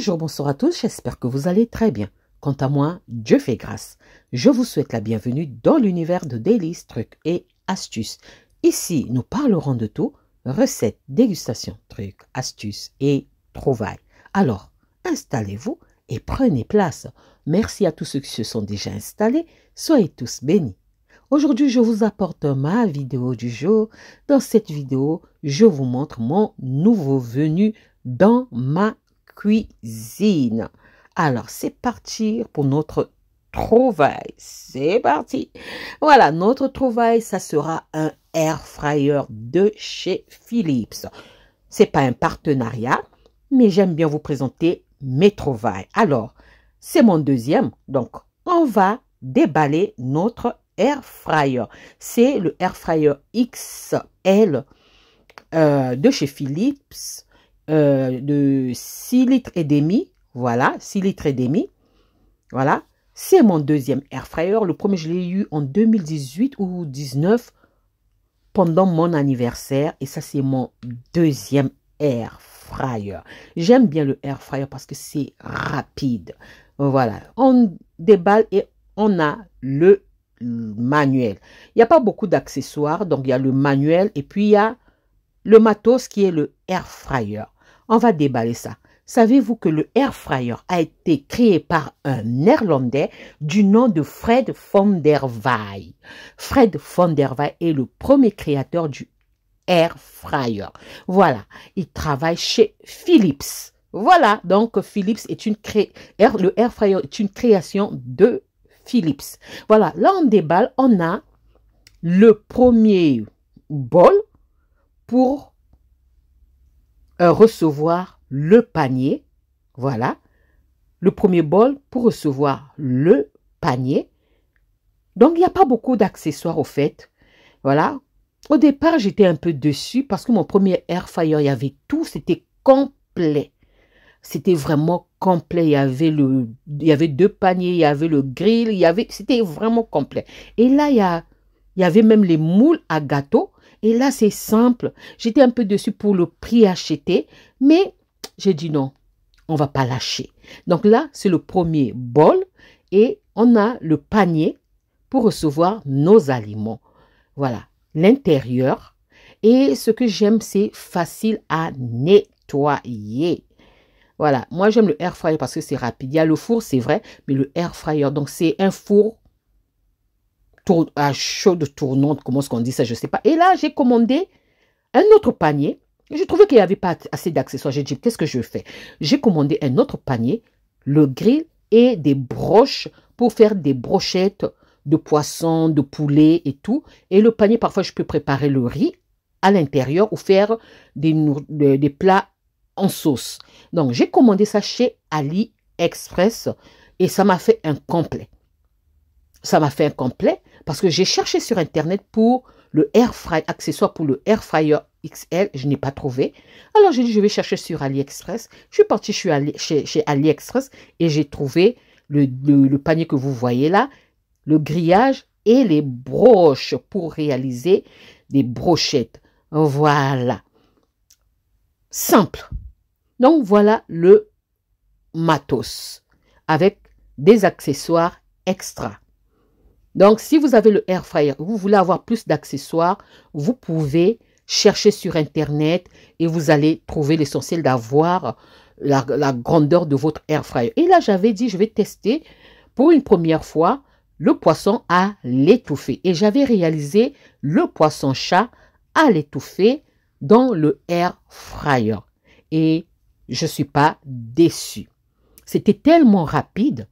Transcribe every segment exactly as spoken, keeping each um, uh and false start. Bonjour, bonsoir à tous, j'espère que vous allez très bien. Quant à moi, Dieu fait grâce. Je vous souhaite la bienvenue dans l'univers de délices, trucs et astuces. Ici, nous parlerons de tout, recettes, dégustations, trucs, astuces et trouvailles. Alors, installez-vous et prenez place. Merci à tous ceux qui se sont déjà installés, soyez tous bénis. Aujourd'hui, je vous apporte ma vidéo du jour. Dans cette vidéo, je vous montre mon nouveau venu dans ma cuisine. Alors, c'est parti pour notre trouvaille. C'est parti. Voilà, notre trouvaille, ça sera un air fryer de chez Philips. C'est pas un partenariat, mais j'aime bien vous présenter mes trouvailles. Alors, c'est mon deuxième. Donc, on va déballer notre air fryer. C'est le air fryer X L euh, de chez Philips. Euh, de six litres et demi, voilà, six litres et demi, voilà, c'est mon deuxième air fryer. Le premier, je l'ai eu en deux mille dix-huit ou deux mille dix-neuf pendant mon anniversaire, et ça, c'est mon deuxième air fryer. J'aime bien le air fryer parce que c'est rapide. Voilà, on déballe et on a le manuel. Il n'y a pas beaucoup d'accessoires, donc il y a le manuel et puis il y a le matos qui est le air fryer. On va déballer ça. Savez-vous que le air fryer a été créé par un Néerlandais du nom de Fred von der Wey. Fred von der Wey est le premier créateur du air fryer. Voilà, il travaille chez Philips. Voilà, donc Philips est une cré... air... le air fryer est une création de Philips. Voilà, là on déballe, on a le premier bol pour recevoir le panier, voilà, le premier bol pour recevoir le panier. Donc, il n'y a pas beaucoup d'accessoires au fait, voilà. Au départ, j'étais un peu déçue parce que mon premier air fryer, il y avait tout, c'était complet. C'était vraiment complet, il y avait le, il y avait deux paniers, il y avait le grill, il y avait, c'était vraiment complet. Et là, il y a, il y avait même les moules à gâteau. Et là, c'est simple. J'étais un peu déçue pour le prix acheté, mais j'ai dit non, on ne va pas lâcher. Donc là, c'est le premier bol et on a le panier pour recevoir nos aliments. Voilà, l'intérieur. Et ce que j'aime, c'est facile à nettoyer. Voilà, moi, j'aime le air fryer parce que c'est rapide. Il y a le four, c'est vrai, mais le air fryer, donc c'est un four à chaude tournante, comment est-ce qu'on dit ça, je sais pas. Et là, j'ai commandé un autre panier. Je trouvais qu'il n'y avait pas assez d'accessoires. J'ai dit, qu'est-ce que je fais? J'ai commandé un autre panier, le grill et des broches pour faire des brochettes de poisson, de poulet et tout. Et le panier, parfois, je peux préparer le riz à l'intérieur ou faire des, des plats en sauce. Donc, j'ai commandé ça chez AliExpress et ça m'a fait un complet. Ça m'a fait un complet parce que j'ai cherché sur Internet pour le air fryer, accessoire pour le air fryer X L. Je n'ai pas trouvé. Alors, j'ai dit, je vais chercher sur AliExpress. Je suis partie chez, Ali, chez, chez AliExpress et j'ai trouvé le, le, le panier que vous voyez là, le grillage et les broches pour réaliser des brochettes. Voilà. Simple. Donc, voilà le matos avec des accessoires extra. Donc, si vous avez le air fryer, vous voulez avoir plus d'accessoires, vous pouvez chercher sur Internet et vous allez trouver l'essentiel d'avoir la, la grandeur de votre air fryer. Et là, j'avais dit, je vais tester pour une première fois le poisson à l'étouffée. Et j'avais réalisé le poisson chat à l'étouffée dans le air fryer. Et je ne suis pas déçue. C'était tellement rapide,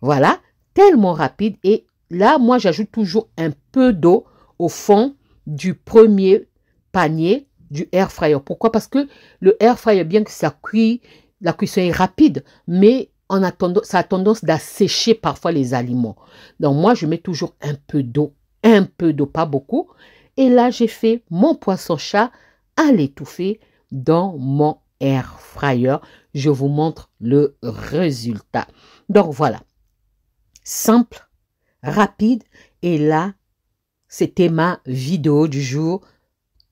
voilà, tellement rapide et là, moi, j'ajoute toujours un peu d'eau au fond du premier panier du air fryer. Pourquoi? Parce que le air fryer, bien que ça cuit, la cuisson est rapide, mais on a tendance, ça a tendance d'assécher parfois les aliments. Donc, moi, je mets toujours un peu d'eau, un peu d'eau, pas beaucoup. Et là, j'ai fait mon poisson-chat à l'étouffée dans mon air fryer. Je vous montre le résultat. Donc, voilà. Simple. Rapide. Et là, c'était ma vidéo du jour,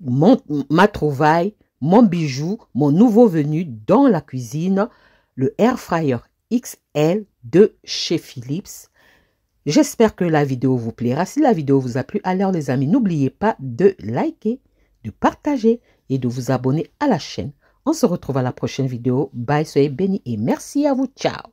mon, ma trouvaille, mon bijou, mon nouveau venu dans la cuisine, le Air Fryer X L de chez Philips. J'espère que la vidéo vous plaira. Si la vidéo vous a plu, alors les amis, n'oubliez pas de liker, de partager et de vous abonner à la chaîne. On se retrouve à la prochaine vidéo. Bye, soyez bénis et merci à vous. Ciao!